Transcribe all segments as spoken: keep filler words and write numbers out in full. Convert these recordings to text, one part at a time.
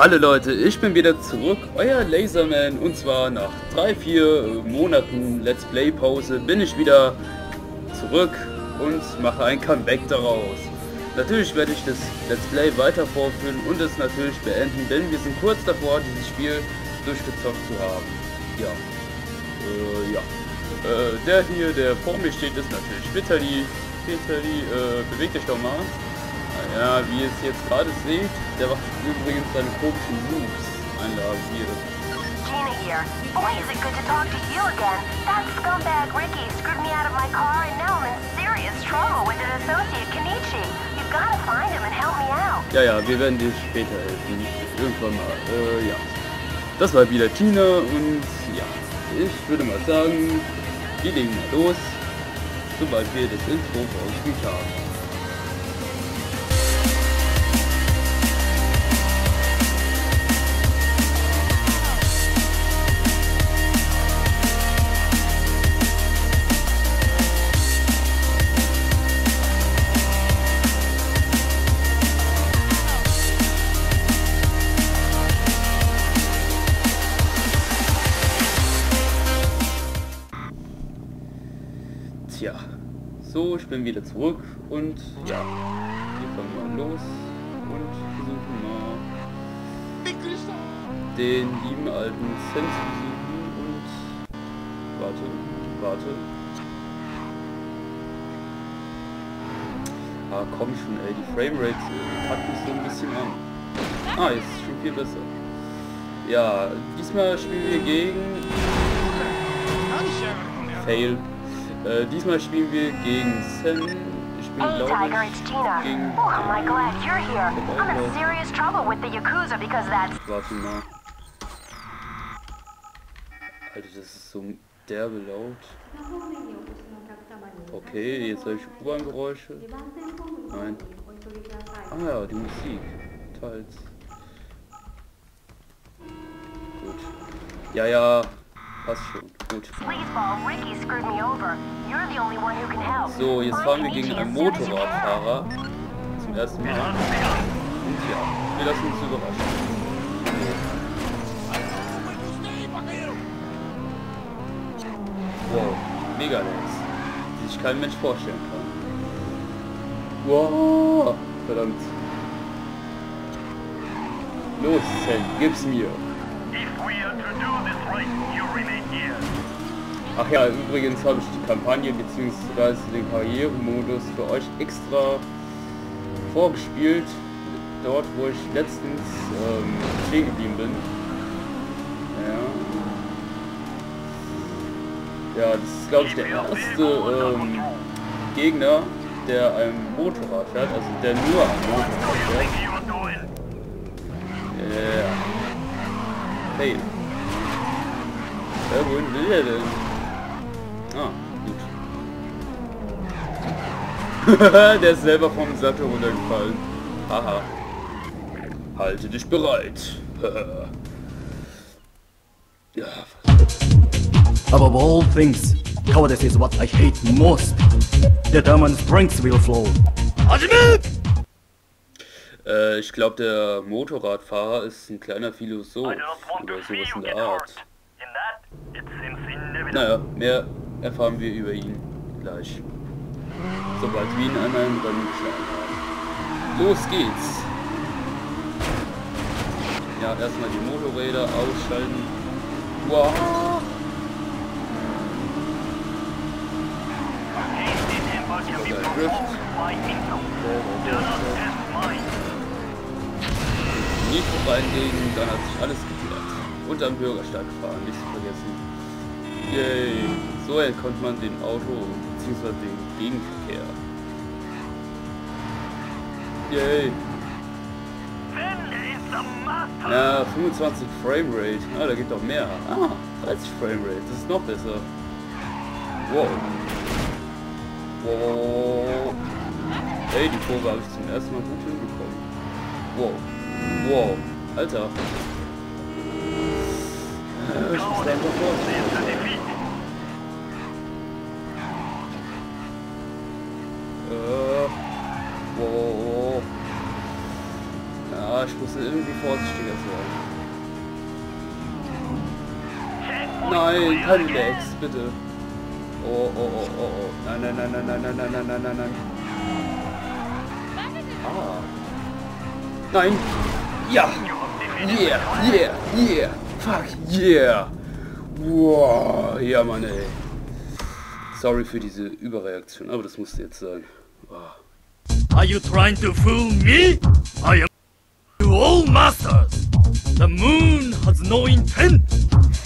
Hallo Leute, ich bin wieder zurück, euer Laserman, und zwar nach drei vier Monaten Let's Play Pause bin ich wieder zurück und mache ein Comeback daraus. Natürlich werde ich das Let's Play weiter vorführen und es natürlich beenden, denn wir sind kurz davor, dieses Spiel durchgezockt zu haben. Ja, äh, ja. Äh, der hier, der vor mir steht, ist natürlich Vitali. Vitali, äh, beweg dich doch mal. Ja, wie ihr es jetzt gerade seht, der macht übrigens seine komischen Moves. Einladen hier. Gina here. Boy, is it good to talk to you again. That scumbag Ricky screwed me out of my car and now I'm in serious trouble with an associate Kenichi. You've got to find him and help me out. Ja, ja, wir werden dir später helfen. Irgendwann mal. Äh, ja. Das war wieder Tina und ja, ich würde mal sagen, wir legen mal los, sobald wir das Intro ausgespielt haben. Ja, so, ich bin wieder zurück und ja, wir fangen mal los und versuchen mal den lieben alten Zen zu besuchen und warte, warte. Ah komm schon ey, die Framerate packt mich so ein bisschen an. Ah, jetzt ist schon viel besser. Ja, diesmal spielen wir gegen... Fail. Äh, diesmal spielen wir gegen Zen. Ich bin, hey, Tiger, it's Gina. Gegen oh, am I glad you're here. I'm in serious trouble with the Yakuza because that's... Warte mal. Alter, das ist so derbe laut. Okay, jetzt habe ich U-Bahn-Geräusche. Nein. Ah ja, die Musik. Teils. Gut. Ja, ja. Passt schon. Gut. So, jetzt fahren wir gegen einen Motorradfahrer. Zum ersten Mal. Und ja, wir lassen uns überraschen. Wow, mega nice. Die sich kein Mensch vorstellen kann. Wow, verdammt. Los, Zen, gib's mir. Ach ja, übrigens habe ich die Kampagne bzw. den Karrieremodus für euch extra vorgespielt, dort wo ich letztens ähm, stehen geblieben bin. Ja, ja, das ist glaube ich der erste ähm, Gegner, der einem Motorrad fährt, also der nur am Motorrad fährt. Ja. Hey. Ja, wohin will er denn? Ah, gut. Der ist selber vom Sattel runtergefallen. Haha. Halte dich bereit. Ja. Above all things, cowardice is what I hate most. Der Damon strength will flow. Äh, ich glaube, der Motorradfahrer ist ein kleiner Philosoph oder sowas in der Art. Naja, mehr erfahren wir über ihn gleich. Sobald wir ihn einmal im Rennen geschlagen haben. Los geht's! Ja, erstmal die Motorräder ausschalten. Wow! Nicht reinlegen, dann hat sich alles geklärt. Und am Bürgersteig fahren, nicht zu vergessen. Yay, so erkennt man den Auto bzw. den Gegenverkehr. Yay. Ja, fünfundzwanzig Framerate. Ah, da geht doch mehr. Ah, dreißig Framerate. Das ist noch besser. Wow. Wow. Ey, die Kurve habe ich zum ersten Mal gut hinbekommen. Wow. Wow. Alter. Äh, ich muss da einfach vorstellen. Wow. Ja, ich muss irgendwie vorsichtiger sein. Nein, kein Lex, bitte. Oh, oh, oh, oh, oh. Nein, nein, nein, nein, nein, nein, nein, nein, nein, nein. Ah. Nein. Ja. Yeah, yeah, yeah. Fuck, yeah. Wow. Ja, Mann, ey. Sorry für diese Überreaktion, aber das musste jetzt sein. Wow. Are you trying to fool me? I am to all masters. The moon has no intent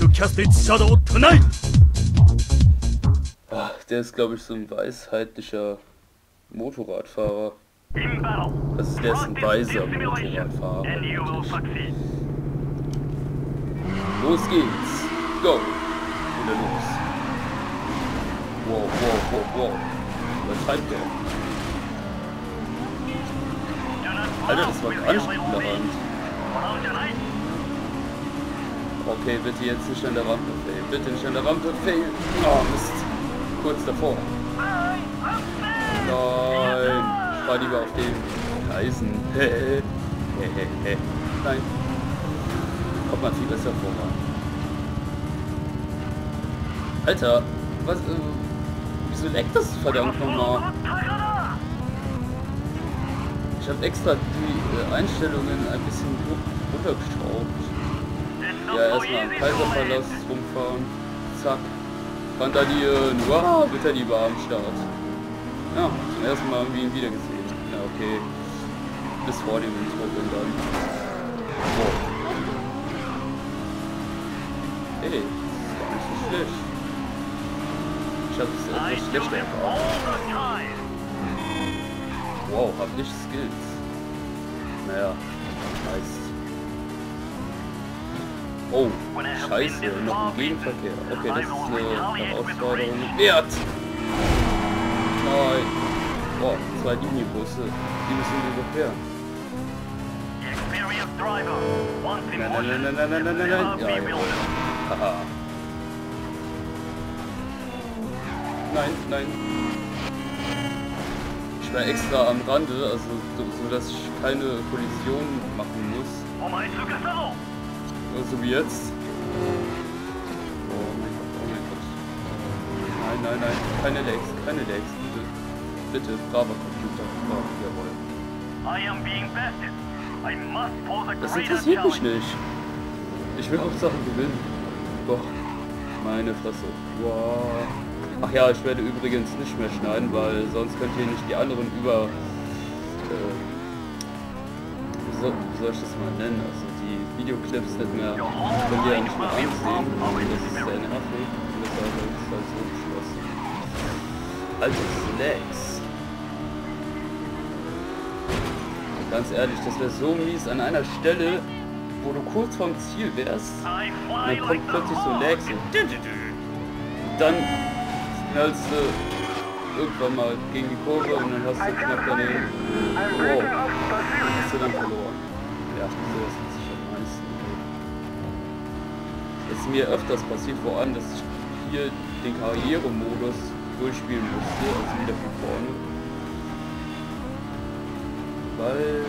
to cast its shadow tonight. Ach, der ist, glaube ich, so ein weisheitlicher Motorradfahrer. Das ist, der ist ein weiser Motorradfahrer. Los geht's. Go. Wieder los. Wow, wow, wow, wow. Was treibt der? Alter, das war gar nicht an der Rand. Okay, bitte jetzt nicht an der Rampe failen. Bitte nicht an der Rampe failen. Oh, Mist. Kurz davor. Nein. Ich war lieber auf dem Eisen. Nein. Kommt man viel besser voran. Alter, was... Äh, wieso leckt das verdammt nochmal? Ich habe extra die Einstellungen ein bisschen runtergeschraubt. Ja, erstmal Kaiserpalast rumfahren. Zack. Fantaghiren. Wow, Vitali war am Start. Ja, zum ersten Mal haben wir ihn wieder gesehen. Ja, okay. Bis vor dem Intro und dann. Wow. Hey, das ist gar nicht so schlecht. Ich habe es etwas schlecht erfahren. Wow, hab nicht Skills. Naja, nice. Oh, scheiße, noch ein Gegenverkehr. Okay, das ist eine Herausforderung wert. Nein. Wow, zwei Linienbusse. Die müssen wir überqueren. Nein, nein, nein, nein, nein, nein, nein, nein. Ja, ja. Haha. Nein, nein. Ich war extra am Rande, also so, so dass ich keine Kollision machen muss. So wie jetzt. Oh mein Gott, oh mein Gott. Nein, nein, nein. Keine Lags, keine Lags, bitte. Bitte, braver Computer. Brav, jawohl. Das interessiert mich nicht. Ich will Hauptsache gewinnen. Boah, meine Fresse. Wow. Ach ja, ich werde übrigens nicht mehr schneiden, weil sonst könnt ihr nicht die anderen über... Äh, wie, soll, wie soll ich das mal nennen? Also die Videoclips nicht mehr... Könnt ihr ja nicht mehr ansehen. Das ist sehr nervig. Und deshalb ist es halt so geschlossen. Also Snacks. Ganz ehrlich, das wäre so mies an einer Stelle, wo du kurz vorm Ziel wärst. Und dann kommt plötzlich so Lags. Und dann... knallst du irgendwann mal gegen die Kurve und dann hast du knapp daneben. Wow, hast du dann verloren. Ja, sowas hat sich am meisten. Das ist mir öfters passiert, vor allem, dass ich hier den Karrieremodus durchspielen musste, also wieder von vorne. Weil...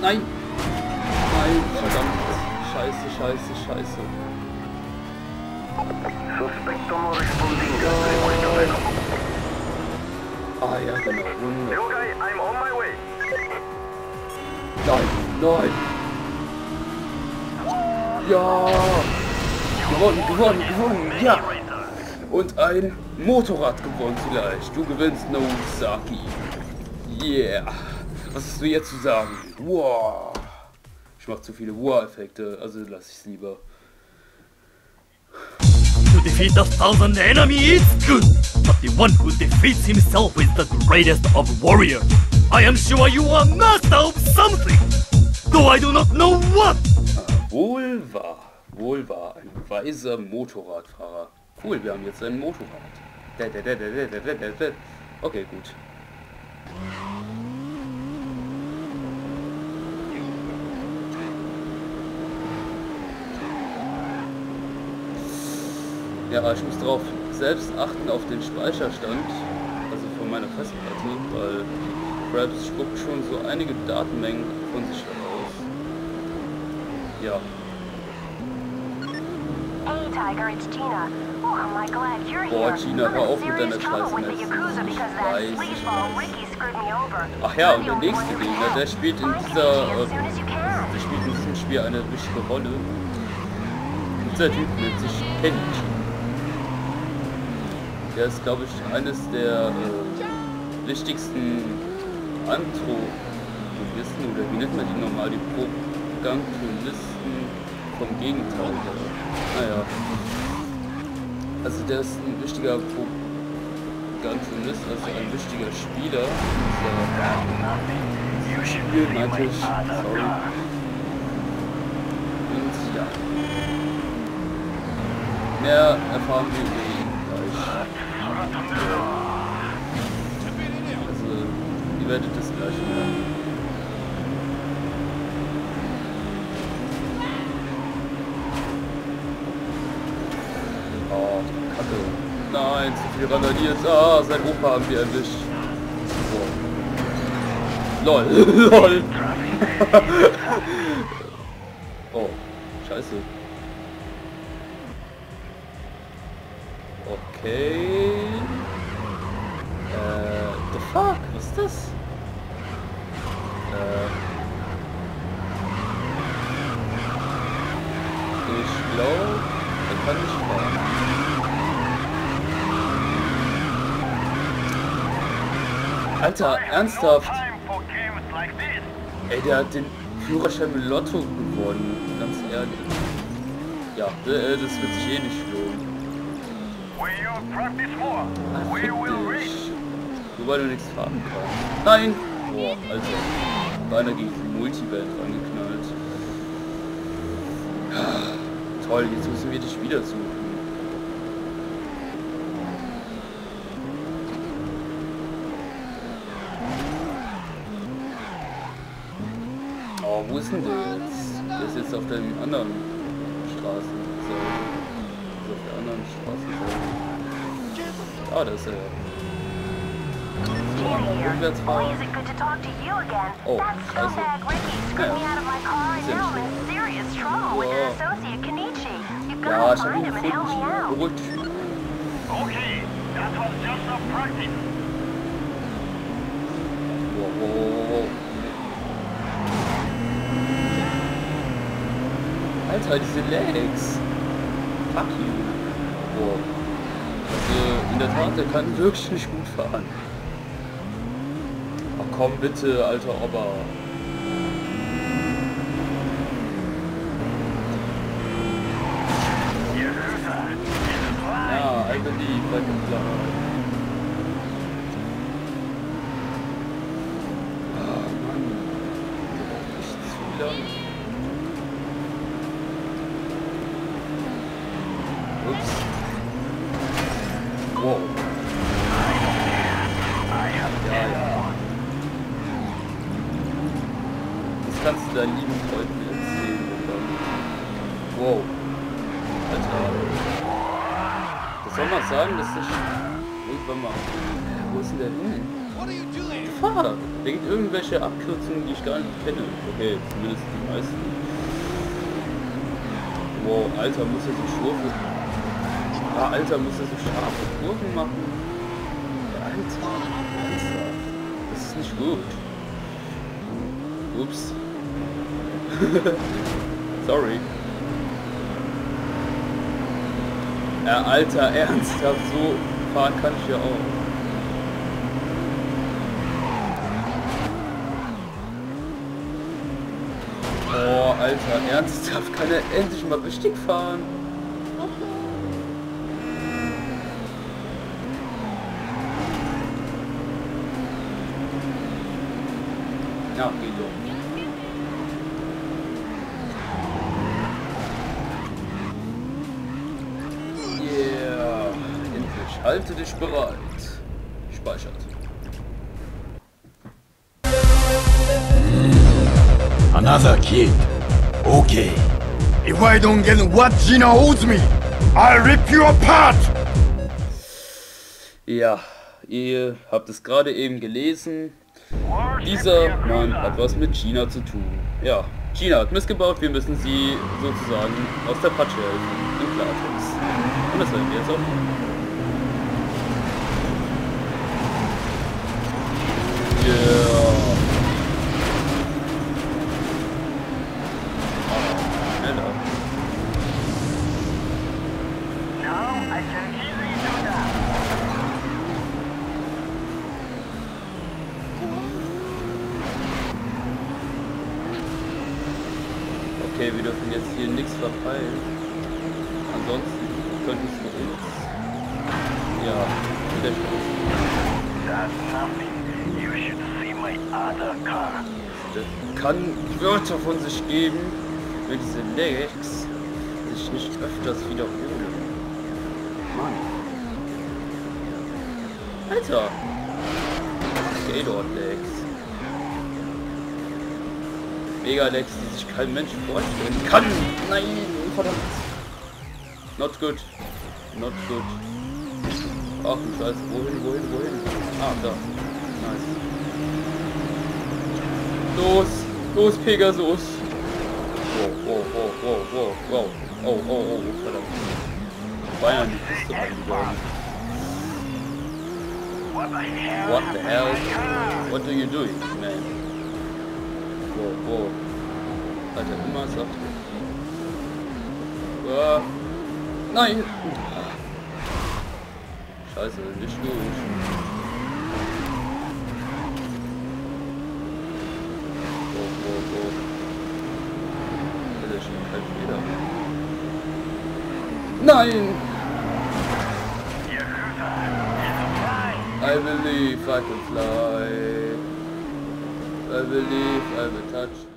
Nein! Nein, verdammt! Scheiße, scheiße, scheiße. Ah ja, genau. Nein, nein. Ja. Gewonnen, gewonnen, gewonnen. Ja. Und ein Motorrad gewonnen vielleicht. Du gewinnst, Nozaki. Yeah. Was hast du jetzt zu sagen? Wow. Ich mach zu viele Wow-Effekte, also lass ich's lieber. To defeat a thousand enemies is good, but the one who defeats himself is the greatest of warriors. I am sure you are master of something, though I do not know what. Ah, wohl wahr, wohl wahr, ein weiser Motorradfahrer. Cool, wir haben jetzt ein Motorrad. Okay, gut. Ja, ich muss drauf selbst achten auf den Speicherstand, also von meiner Festplatte, weil Grabs spuckt schon so einige Datenmengen von sich heraus. Yeah. Hey, Tiger, it's Tina. Oh, am I glad you're Boah, here. Gina, I'm in serious trouble with the Yakuza because that sleaze ball Ricky screwed me over. Ach ja, und der nächste Gegner, der spielt in dieser, äh, der spielt in diesem Spiel eine wichtige Rolle. Dieser Typ nennt sich Kenichi. Der ist, glaube ich, eines der äh, wichtigsten Antagonisten, oder wie nennt man die normal, die Protagonisten vom Gegenteil. Naja. Also der ist ein wichtiger Protagonist, also ein wichtiger Spieler. Das Spiel meinte ich. Sorry. Und ja. Mehr erfahren wir über ihn gleich. Also, ihr werdet das gleich hören. Nein, zu viel randaliert. Ah, sein Opa haben wir erwischt. So. Lol. Lol. Oh, scheiße. Okay. Äh, the fuck? Was ist das? Äh. Ich glaube, er kann nicht fahren. Alter, ernsthaft? Ey, der hat den Führerschein mit Lotto gewonnen, ganz ehrlich. Ja, das wird sich eh nicht lohnen. Ach, fick dich. So weil du nichts fahren kannst. Nein! Boah, Alter. Beinahe gegen die Multiwelt angeknallt. Toll, jetzt müssen wir dich wieder suchen. Wo ist denn der jetzt? Der ist jetzt auf der anderen Straße. So. Ist auf der anderen Straße. Ah, da ist er ja. Rückwärts fahren. Oh, scheiße. Ja, ich hab ihn gefunden. Beruhigt. Okay, das war just some practice. Wow. Alter, diese Legs! Fuck you! Boah. Also, in der Tat, der kann wirklich nicht gut fahren. Ach komm bitte, alter Opa. Ja, I believe, I can fly. Ah, Mann. Echt zu lang. Deinen lieben Freunden erzählen. Wow. Alter. Das soll man sagen, dass das irgendwann mal... Wo ist denn der hin? Fuck! Da gibt irgendwelche Abkürzungen, die ich gar nicht kenne. Okay, zumindest die meisten. Wow, Alter, muss er so Schlurfen... Ah, Alter, muss er so scharfe Kurven machen? Alter, Alter. Das ist nicht gut. Ups. Sorry. Ja, Alter, ernsthaft, so fahren kann ich ja auch. Oh, Alter, ernsthaft, kann er endlich mal richtig fahren? Ja, geht doch. Halte dich bereit. Speichert. Another kid. Okay. If I don't get what Gina owes me, I'll rip you apart. Ja, ihr habt es gerade eben gelesen. Dieser Mann hat was mit Gina zu tun. Ja. Gina hat missgebaut, wir müssen sie sozusagen aus der Patsche helfen, im Klartext. Und das werden wir jetzt auch machen. Yeah. Hello. Now I can easily do that. Okay, wir dürfen jetzt hier nichts verfeilen. Ansonsten könnte es für uns ja wieder schlimm. Das kann Wörter von sich geben, wenn diese Legs sich nicht öfters wiederholen. Mann. Alter! Okay, dort Legs. Mega Legs, die sich kein Mensch vorstellen kann! Nein! Verdammt! Not good. Not good. Ach du Scheiße, wohin, wohin, wohin? Ah, da. Nice. Los, los Pegasus! Wow, wow, wow, wow, wow, wow, oh, oh, oh, verdammt. Bayern, die Piste reingebogen. What the hell? What are you doing, man? Wow, wow. Hat er immer satt. Ah. Nein! Scheiße, nicht durch. Nein! I believe I can fly. I believe I will touch.